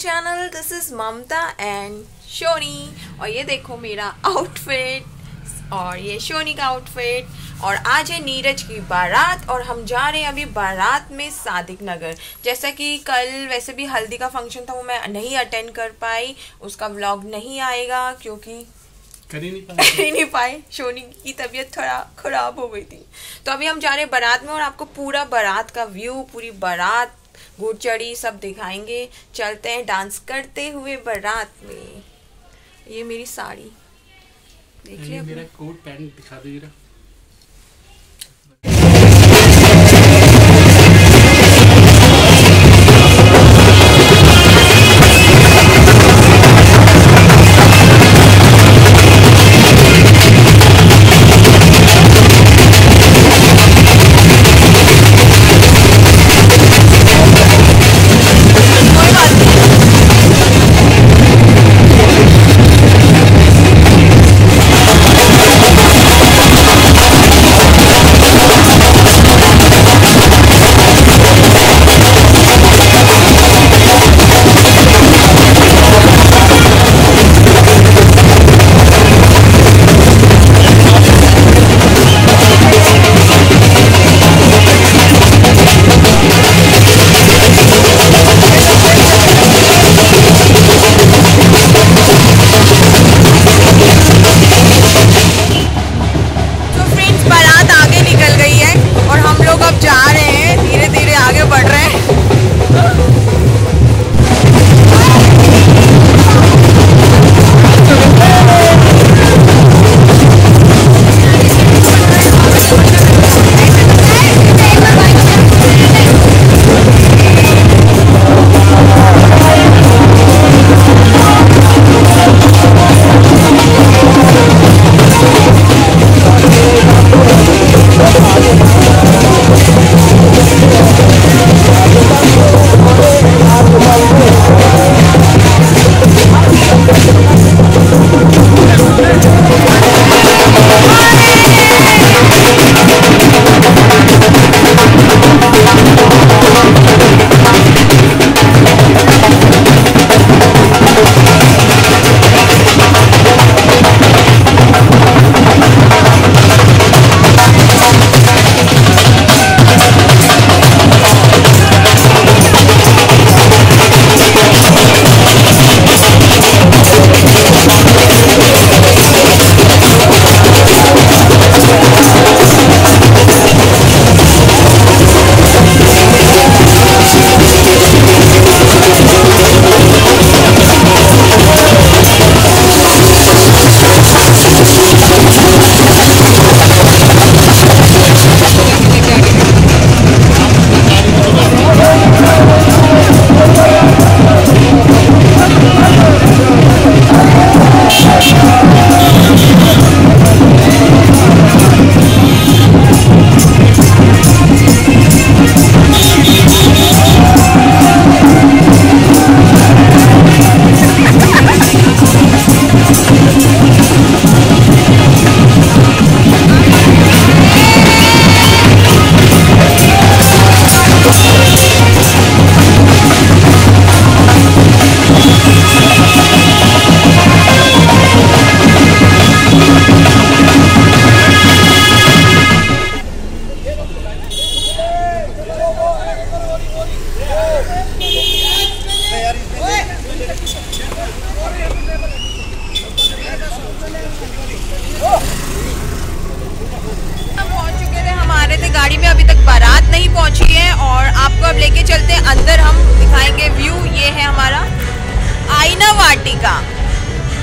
Channel, this is Mamta and Shoni. और ये देखो मेरा आउटफिट और ये शोनी का आउटफिट। और आज है नीरज की बारात और हम जा रहे हैं अभी बारात में सादिक नगर। जैसा कि कल वैसे भी हल्दी का फंक्शन था वो मैं नहीं अटेंड कर पाई, उसका व्लॉग नहीं आएगा क्योंकि कर ही नहीं पाए। शोनी की तबीयत थोड़ा खराब हो गई थी। तो अभी हम जा रहे हैं बारात में और आपको पूरा बारात का व्यू, पूरी बारात, घोड़चड़ी सब दिखाएंगे। चलते हैं डांस करते हुए बारात में। ये मेरी साड़ी देख लिया, मेरा कोट पैंट दिखा दो जरा।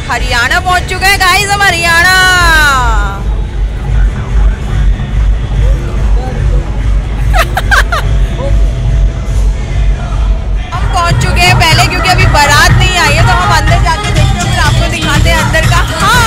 हरियाणा पहुंच चुका है गाइस, हम हरियाणा। हम पहुंच चुके हैं पहले, क्योंकि अभी बारात नहीं आई है, तो हम अंदर जाके देखते हैं, फिर आपको दिखाते हैं अंदर का। हाँ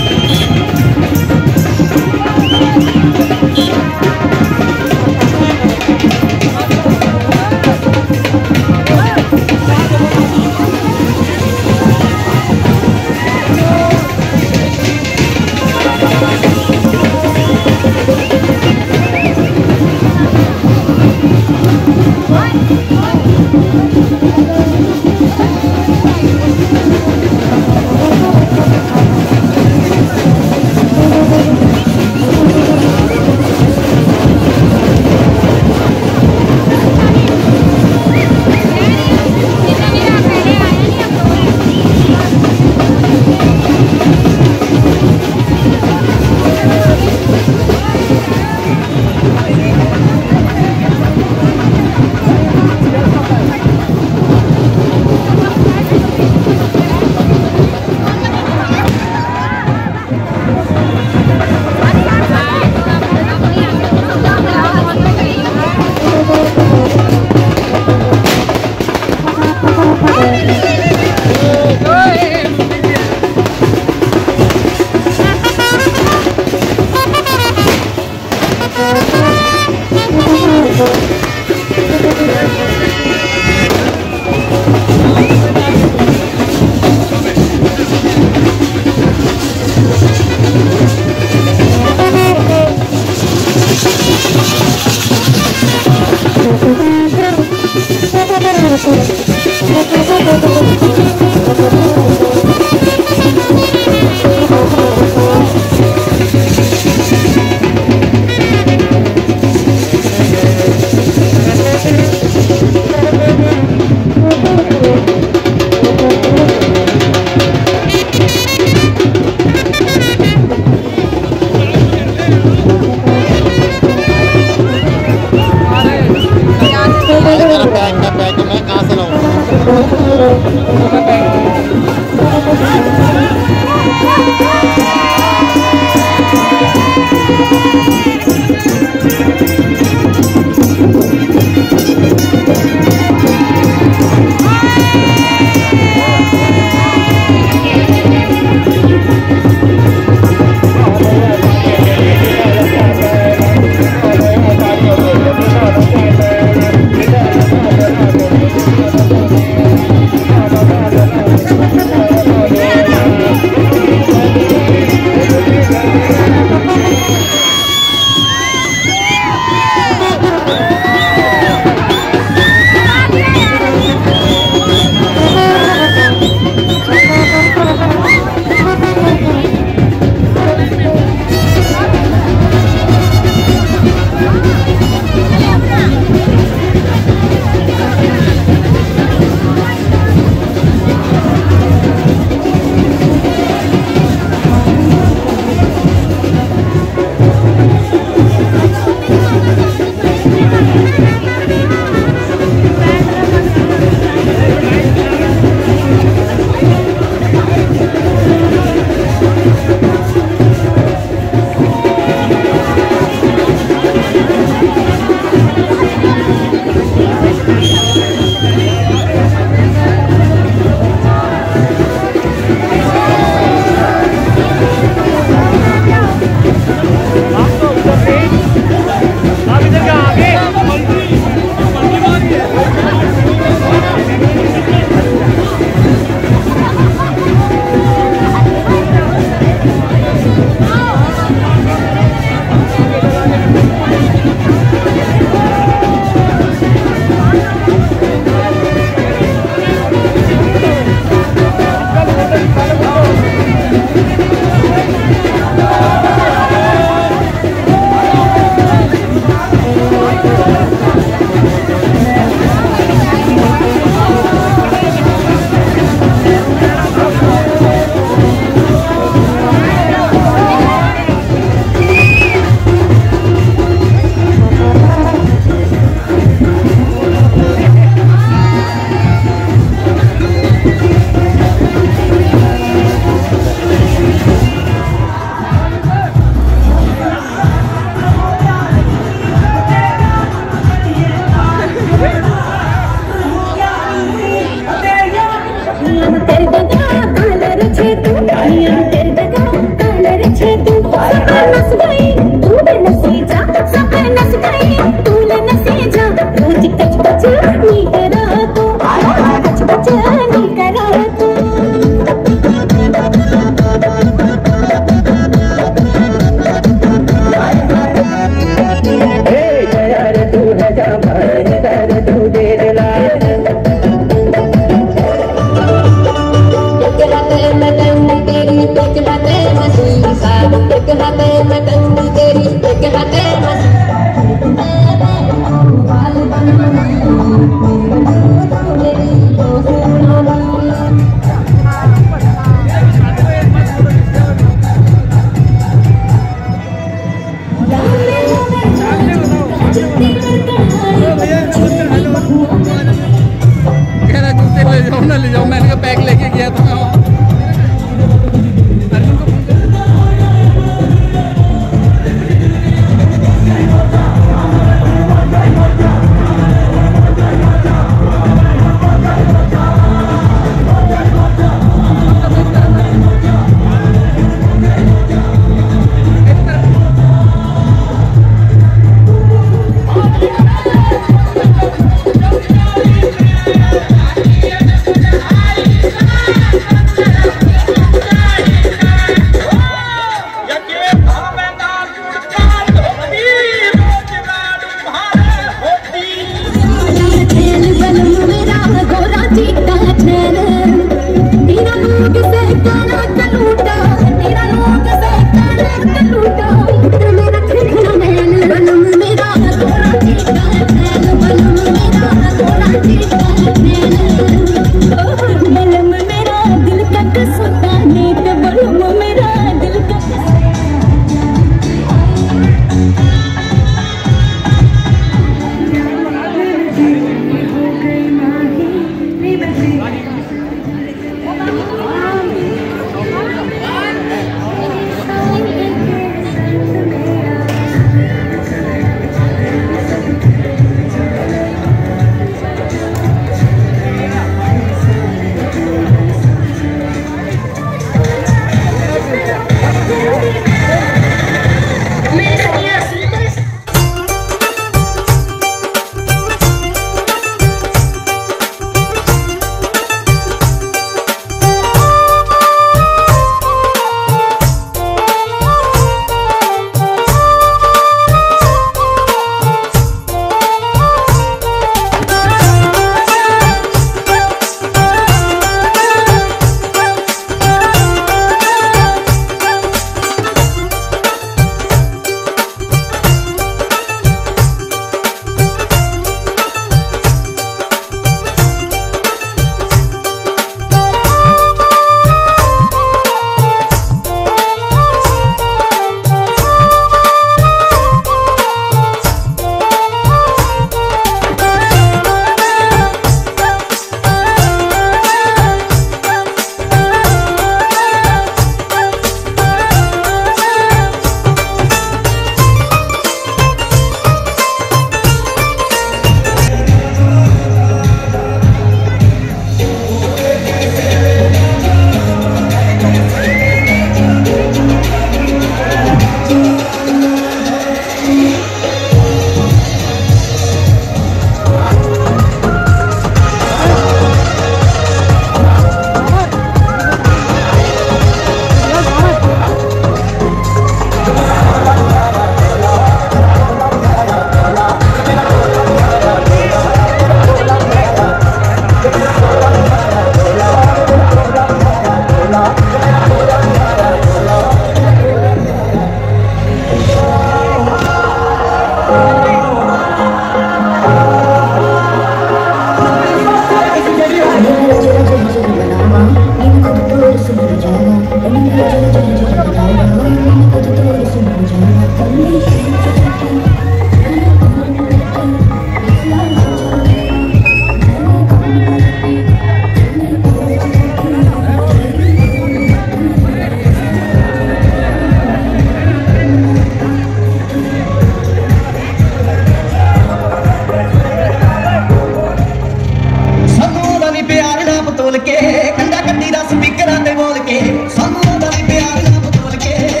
के कंडा कंडी का स्पीकर बोल के सानू प्यार ना बतोल के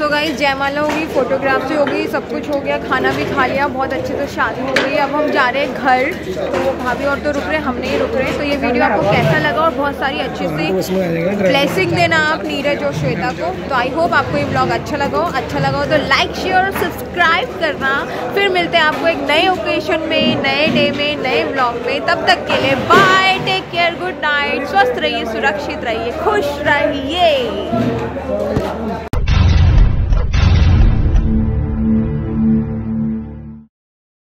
सो गाइस जयमाला होगी, फोटोग्राफी होगी, सब कुछ हो गया, खाना भी खा लिया, बहुत अच्छे से शादी हो गई। अब हम जा रहे हैं घर, तो भाभी और तो रुक रहे, हम नहीं रुक रहे। तो ये वीडियो आपको कैसा लगा और बहुत सारी अच्छी सी ब्लेसिंग देना आप नीरज और श्वेता को। तो आई होप आपको ये ब्लॉग अच्छा लगा हो तो लाइक, शेयर और सब्सक्राइब करना। फिर मिलते हैं आपको एक नए ओकेजन में, नए डे में, नए ब्लॉग में। तब तक के लिए bye, take care, good night. स्वस्थ रहिए, सुरक्षित रहिए, खुश रहिए।